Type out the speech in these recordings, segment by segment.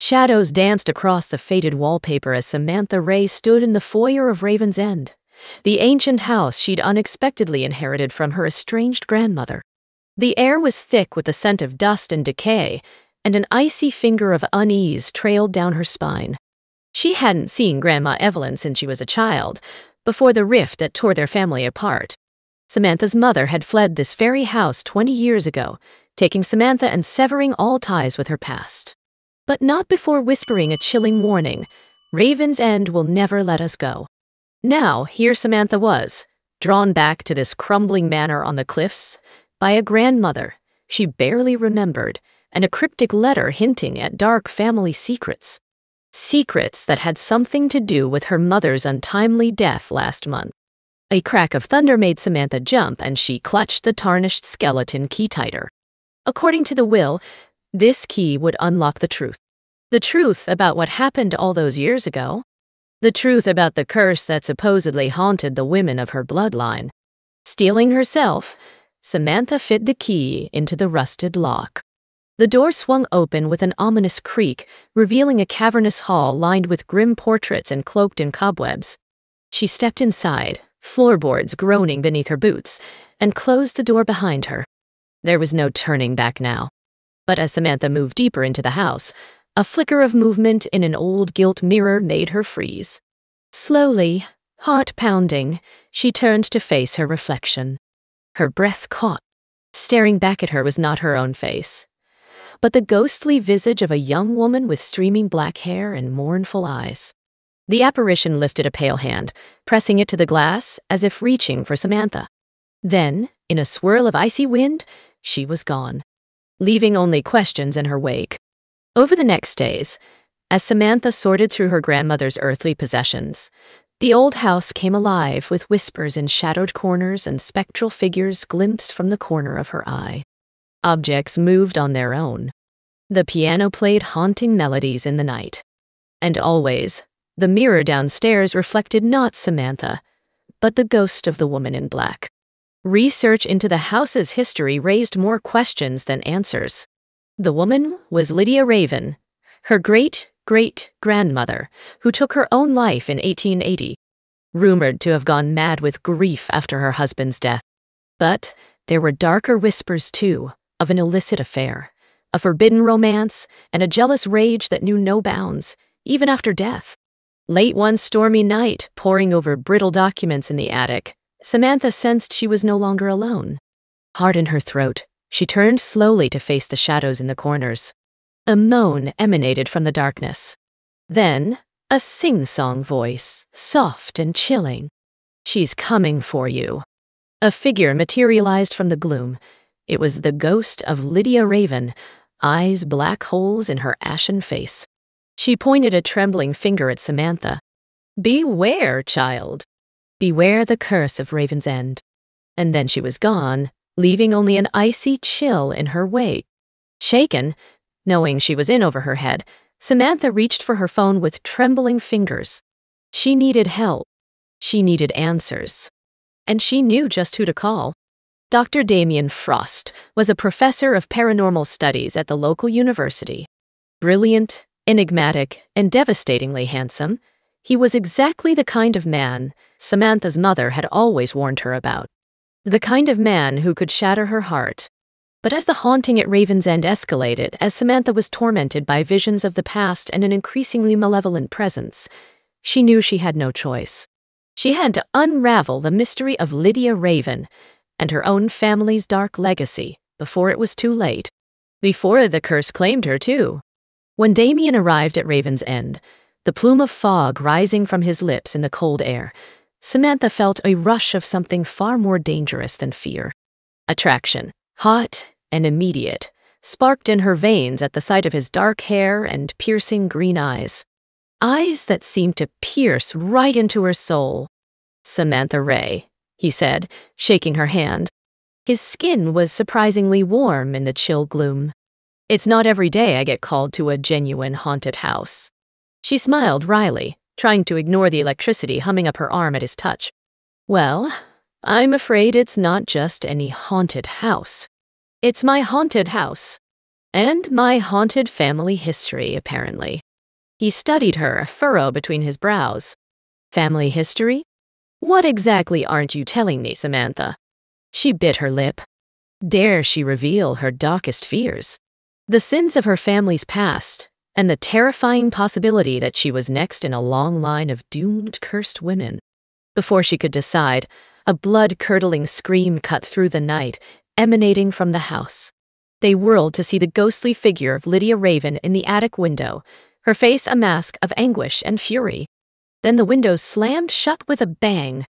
Shadows danced across the faded wallpaper as Samantha Ray stood in the foyer of Raven's End, the ancient house she'd unexpectedly inherited from her estranged grandmother. The air was thick with the scent of dust and decay, and an icy finger of unease trailed down her spine. She hadn't seen Grandma Evelyn since she was a child, before the rift that tore their family apart. Samantha's mother had fled this very house 20 years ago, taking Samantha and severing all ties with her past. But not before whispering a chilling warning, Raven's End will never let us go. Now, here Samantha was, drawn back to this crumbling manor on the cliffs by a grandmother she barely remembered and a cryptic letter hinting at dark family secrets. Secrets that had something to do with her mother's untimely death last month. A crack of thunder made Samantha jump and she clutched the tarnished skeleton key tighter. According to the will, this key would unlock the truth. The truth about what happened all those years ago. The truth about the curse that supposedly haunted the women of her bloodline. Stealing herself, Samantha fit the key into the rusted lock. The door swung open with an ominous creak, revealing a cavernous hall lined with grim portraits and cloaked in cobwebs. She stepped inside, floorboards groaning beneath her boots, and closed the door behind her. There was no turning back now. But as Samantha moved deeper into the house, a flicker of movement in an old gilt mirror made her freeze. Slowly, heart pounding, she turned to face her reflection. Her breath caught. Staring back at her was not her own face, but the ghostly visage of a young woman with streaming black hair and mournful eyes. The apparition lifted a pale hand, pressing it to the glass as if reaching for Samantha. Then, in a swirl of icy wind, she was gone, leaving only questions in her wake. Over the next days, as Samantha sorted through her grandmother's earthly possessions, the old house came alive with whispers in shadowed corners and spectral figures glimpsed from the corner of her eye. Objects moved on their own. The piano played haunting melodies in the night. And always, the mirror downstairs reflected not Samantha, but the ghost of the woman in black. Research into the house's history raised more questions than answers. The woman was Lydia Raven, her great-great-grandmother, who took her own life in 1880, rumored to have gone mad with grief after her husband's death. But there were darker whispers, too, of an illicit affair, a forbidden romance, and a jealous rage that knew no bounds, even after death. Late one stormy night, poring over brittle documents in the attic, Samantha sensed she was no longer alone. Hard in her throat, she turned slowly to face the shadows in the corners. A moan emanated from the darkness. Then, a sing-song voice, soft and chilling. "She's coming for you." A figure materialized from the gloom. It was the ghost of Lydia Raven, eyes black holes in her ashen face. She pointed a trembling finger at Samantha. "Beware, child. Beware the curse of Raven's End." And then she was gone, leaving only an icy chill in her wake. Shaken, knowing she was in over her head, Samantha reached for her phone with trembling fingers. She needed help. She needed answers. And she knew just who to call. Dr. Damien Frost was a professor of paranormal studies at the local university. Brilliant, enigmatic, and devastatingly handsome, he was exactly the kind of man Samantha's mother had always warned her about. The kind of man who could shatter her heart. But as the haunting at Raven's End escalated, as Samantha was tormented by visions of the past and an increasingly malevolent presence, she knew she had no choice. She had to unravel the mystery of Lydia Raven and her own family's dark legacy before it was too late. Before the curse claimed her, too. When Damien arrived at Raven's End, the plume of fog rising from his lips in the cold air, Samantha felt a rush of something far more dangerous than fear. Attraction, hot and immediate, sparked in her veins at the sight of his dark hair and piercing green eyes. Eyes that seemed to pierce right into her soul. "Samantha Ray," he said, shaking her hand. His skin was surprisingly warm in the chill gloom. "It's not every day I get called to a genuine haunted house." She smiled wryly, trying to ignore the electricity humming up her arm at his touch. "Well, I'm afraid it's not just any haunted house. It's my haunted house. And my haunted family history, apparently. He studied her, a furrow between his brows. Family history? What exactly aren't you telling me, Samantha? She bit her lip. Dare she reveal her darkest fears? The sins of her family's past, and the terrifying possibility that she was next in a long line of doomed, cursed women. Before she could decide, a blood-curdling scream cut through the night, emanating from the house. They whirled to see the ghostly figure of Lydia Raven in the attic window, her face a mask of anguish and fury. Then the window slammed shut with a bang.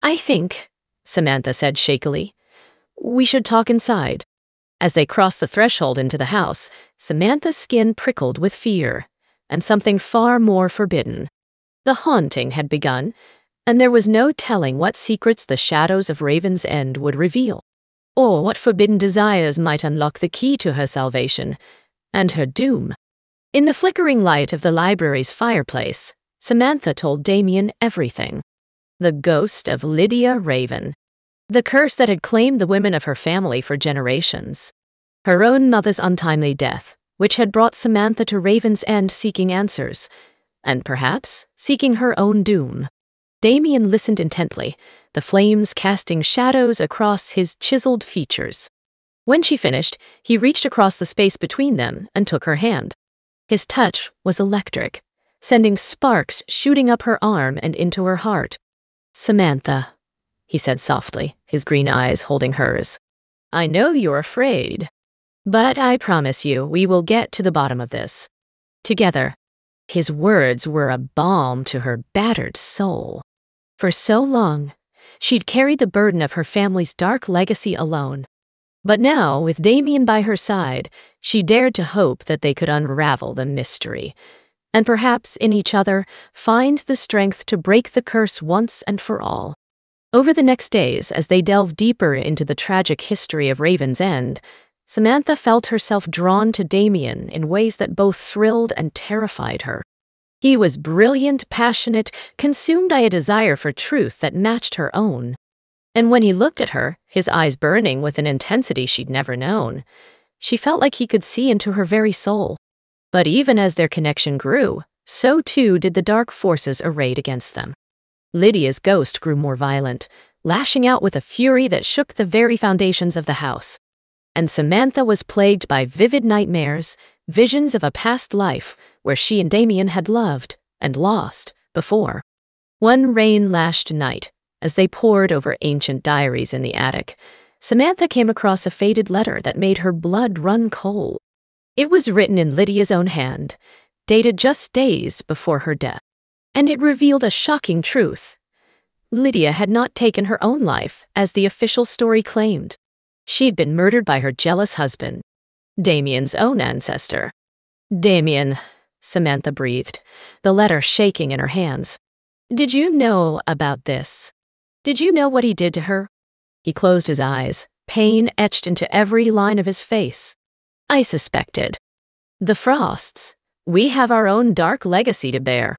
"I think," Samantha said shakily, "we should talk inside." As they crossed the threshold into the house, Samantha's skin prickled with fear, and something far more forbidden. The haunting had begun, and there was no telling what secrets the shadows of Raven's End would reveal, or what forbidden desires might unlock the key to her salvation and her doom. In the flickering light of the library's fireplace, Samantha told Damien everything. The ghost of Lydia Raven. The curse that had claimed the women of her family for generations. Her own mother's untimely death, which had brought Samantha to Raven's End seeking answers, and perhaps seeking her own doom. Damien listened intently, the flames casting shadows across his chiseled features. When she finished, he reached across the space between them and took her hand. His touch was electric, sending sparks shooting up her arm and into her heart. "Samantha," he said softly, his green eyes holding hers. "I know you're afraid, but I promise you we will get to the bottom of this. Together." His words were a balm to her battered soul. For so long, she'd carried the burden of her family's dark legacy alone. But now, with Damien by her side, she dared to hope that they could unravel the mystery, and perhaps in each other, find the strength to break the curse once and for all. Over the next days, as they delved deeper into the tragic history of Raven's End, Samantha felt herself drawn to Damien in ways that both thrilled and terrified her. He was brilliant, passionate, consumed by a desire for truth that matched her own. And when he looked at her, his eyes burning with an intensity she'd never known, she felt like he could see into her very soul. But even as their connection grew, so too did the dark forces arrayed against them. Lydia's ghost grew more violent, lashing out with a fury that shook the very foundations of the house. And Samantha was plagued by vivid nightmares, visions of a past life where she and Damien had loved and lost before. One rain-lashed night, as they pored over ancient diaries in the attic, Samantha came across a faded letter that made her blood run cold. It was written in Lydia's own hand, dated just days before her death, and it revealed a shocking truth. Lydia had not taken her own life, as the official story claimed. She'd been murdered by her jealous husband, Damien's own ancestor. "Damien," Samantha breathed, the letter shaking in her hands. "Did you know about this? Did you know what he did to her?" He closed his eyes, pain etched into every line of his face. "I suspected. The Frosts, we have our own dark legacy to bear."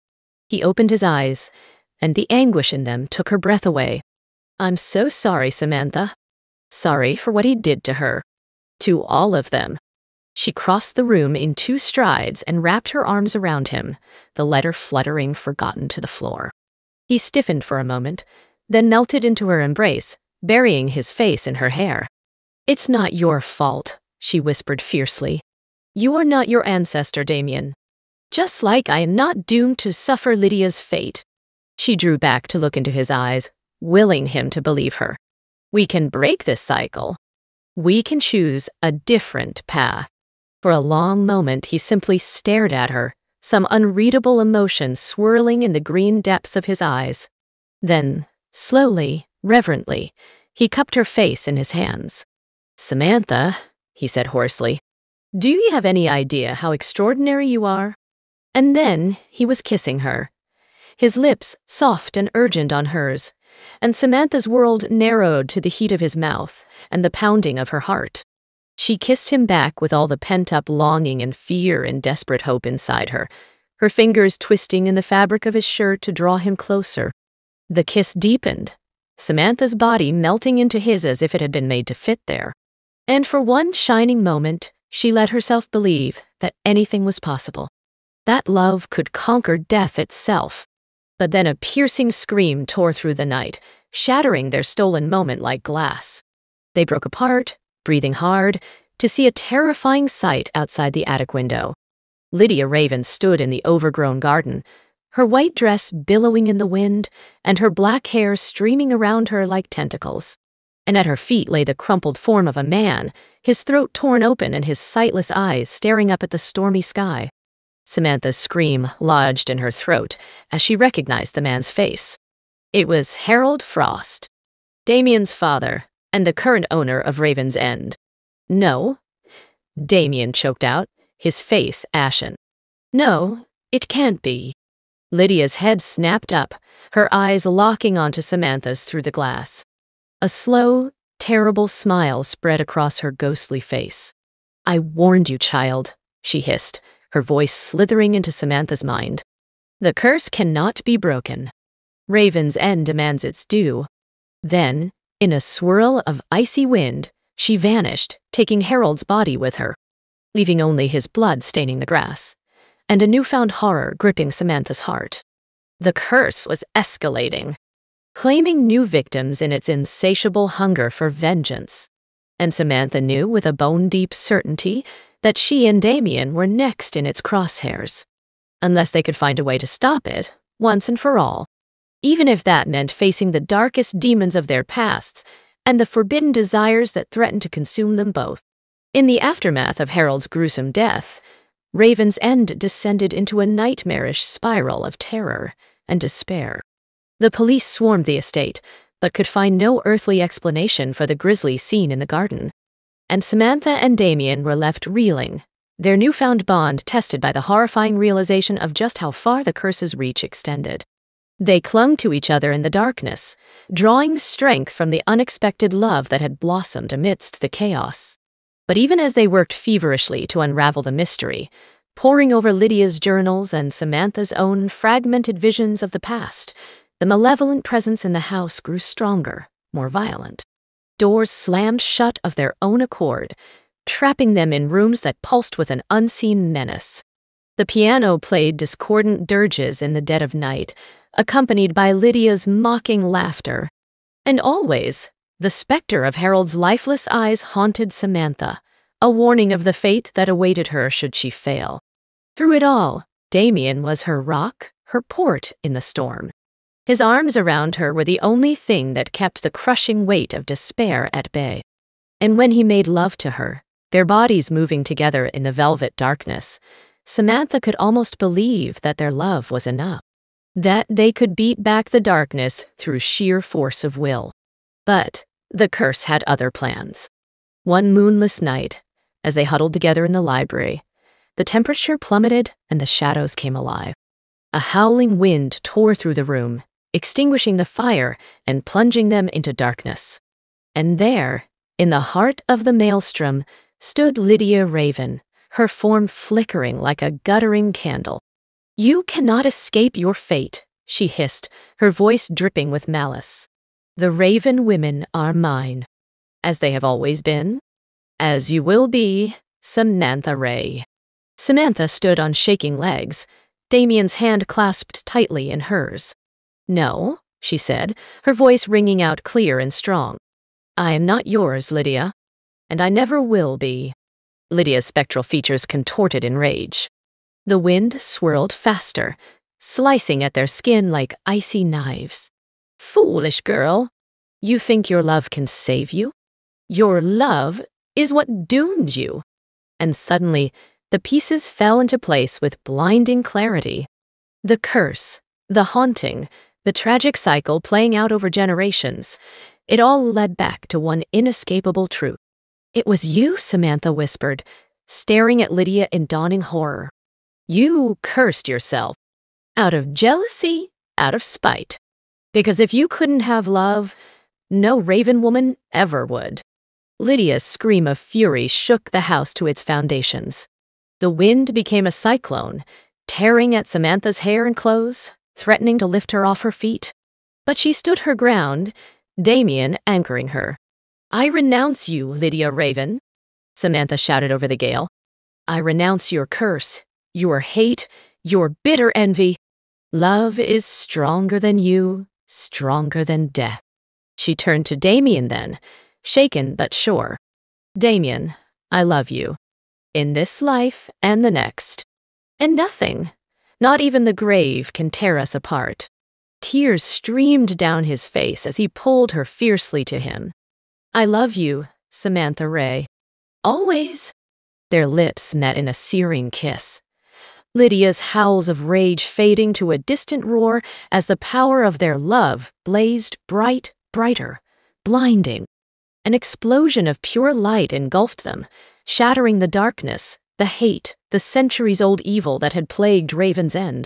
He opened his eyes, and the anguish in them took her breath away. "I'm so sorry, Samantha. Sorry for what he did to her. To all of them." She crossed the room in two strides and wrapped her arms around him, the letter fluttering forgotten to the floor. He stiffened for a moment, then melted into her embrace, burying his face in her hair. "It's not your fault," she whispered fiercely. "You are not your ancestor, Damien. Just like I am not doomed to suffer Lydia's fate." She drew back to look into his eyes, willing him to believe her. "We can break this cycle. We can choose a different path." For a long moment, he simply stared at her, some unreadable emotion swirling in the green depths of his eyes. Then, slowly, reverently, he cupped her face in his hands. "Samantha," he said hoarsely, "do you have any idea how extraordinary you are?" And then he was kissing her, his lips soft and urgent on hers, and Samantha's world narrowed to the heat of his mouth and the pounding of her heart. She kissed him back with all the pent-up longing and fear and desperate hope inside her, her fingers twisting in the fabric of his shirt to draw him closer. The kiss deepened, Samantha's body melting into his as if it had been made to fit there. And for one shining moment, She let herself believe that anything was possible, that love could conquer death itself. But then a piercing scream tore through the night, shattering their stolen moment like glass. They broke apart, breathing hard, to see a terrifying sight outside the attic window. Lydia Raven stood in the overgrown garden, her white dress billowing in the wind and her black hair streaming around her like tentacles. And at her feet lay the crumpled form of a man, his throat torn open and his sightless eyes staring up at the stormy sky. Samantha's scream lodged in her throat as she recognized the man's face. It was Harold Frost, Damien's father and the current owner of Raven's End. "No," Damien choked out, his face ashen. "No, it can't be." Lydia's head snapped up, her eyes locking onto Samantha's through the glass. A slow, terrible smile spread across her ghostly face. "I warned you, child," she hissed, her voice slithering into Samantha's mind. "The curse cannot be broken. Raven's End demands its due." Then, in a swirl of icy wind, she vanished, taking Harold's body with her, leaving only his blood staining the grass, and a newfound horror gripping Samantha's heart. The curse was escalating, claiming new victims in its insatiable hunger for vengeance. And Samantha knew with a bone-deep certainty that she and Damien were next in its crosshairs, unless they could find a way to stop it once and for all, even if that meant facing the darkest demons of their pasts and the forbidden desires that threatened to consume them both. In the aftermath of Harold's gruesome death, Raven's End descended into a nightmarish spiral of terror and despair. The police swarmed the estate, but could find no earthly explanation for the grisly scene in the garden. And Samantha and Damien were left reeling, their newfound bond tested by the horrifying realization of just how far the curse's reach extended. They clung to each other in the darkness, drawing strength from the unexpected love that had blossomed amidst the chaos. But even as they worked feverishly to unravel the mystery, poring over Lydia's journals and Samantha's own fragmented visions of the past, the malevolent presence in the house grew stronger, more violent. Doors slammed shut of their own accord, trapping them in rooms that pulsed with an unseen menace. The piano played discordant dirges in the dead of night, accompanied by Lydia's mocking laughter. And always, the specter of Harold's lifeless eyes haunted Samantha, a warning of the fate that awaited her should she fail. Through it all, Damien was her rock, her port in the storm. His arms around her were the only thing that kept the crushing weight of despair at bay. And when he made love to her, their bodies moving together in the velvet darkness, Samantha could almost believe that their love was enough, that they could beat back the darkness through sheer force of will. But the curse had other plans. One moonless night, as they huddled together in the library, the temperature plummeted and the shadows came alive. A howling wind tore through the room, extinguishing the fire and plunging them into darkness. And there, in the heart of the maelstrom, stood Lydia Raven, her form flickering like a guttering candle. "You cannot escape your fate," she hissed, her voice dripping with malice. "The Raven women are mine, as they have always been, as you will be, Samantha Ray." Samantha stood on shaking legs, Damien's hand clasped tightly in hers. "No," she said, her voice ringing out clear and strong. "I am not yours, Lydia, and I never will be." Lydia's spectral features contorted in rage. The wind swirled faster, slicing at their skin like icy knives. "Foolish girl, you think your love can save you? Your love is what doomed you." And suddenly, the pieces fell into place with blinding clarity. The curse, the haunting, the tragic cycle playing out over generations, it all led back to one inescapable truth. "It was you," Samantha whispered, staring at Lydia in dawning horror. "You cursed yourself, out of jealousy, out of spite. Because if you couldn't have love, no Raven woman ever would." Lydia's scream of fury shook the house to its foundations. The wind became a cyclone, tearing at Samantha's hair and clothes, threatening to lift her off her feet. But she stood her ground, Damien anchoring her. "I renounce you, Lydia Raven," Samantha shouted over the gale. I renounce your curse, your hate, your bitter envy. Love is stronger than you, stronger than death. She turned to Damien then, shaken but sure. Damien, I love you. In this life and the next. And nothing, not even the grave, can tear us apart. Tears streamed down his face as he pulled her fiercely to him. I love you, Samantha Ray. Always. Their lips met in a searing kiss. Lydia's howls of rage fading to a distant roar as the power of their love blazed bright, brighter, blinding. An explosion of pure light engulfed them, shattering the darkness, the hate, the centuries-old evil that had plagued Raven's End.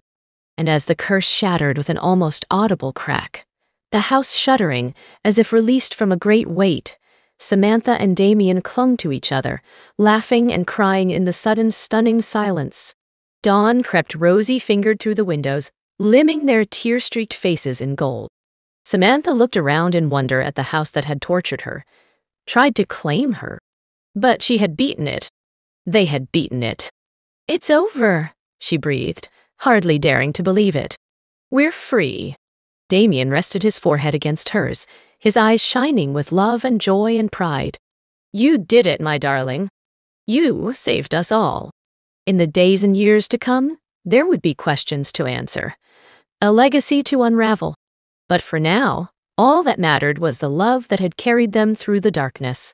And as the curse shattered with an almost audible crack, the house shuddering as if released from a great weight, Samantha and Damien clung to each other, laughing and crying in the sudden, stunning silence. Dawn crept rosy-fingered through the windows, limning their tear-streaked faces in gold. Samantha looked around in wonder at the house that had tortured her, tried to claim her. But she had beaten it. They had beaten it. It's over, she breathed, hardly daring to believe it. We're free. Damien rested his forehead against hers, his eyes shining with love and joy and pride. You did it, my darling. You saved us all. In the days and years to come, there would be questions to answer, a legacy to unravel. But for now, all that mattered was the love that had carried them through the darkness.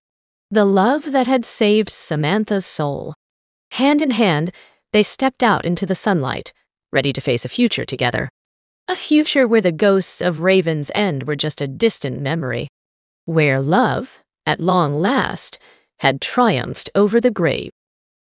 The love that had saved Samantha's soul. Hand in hand, they stepped out into the sunlight, ready to face a future together. A future where the ghosts of Raven's End were just a distant memory. Where love, at long last, had triumphed over the grave.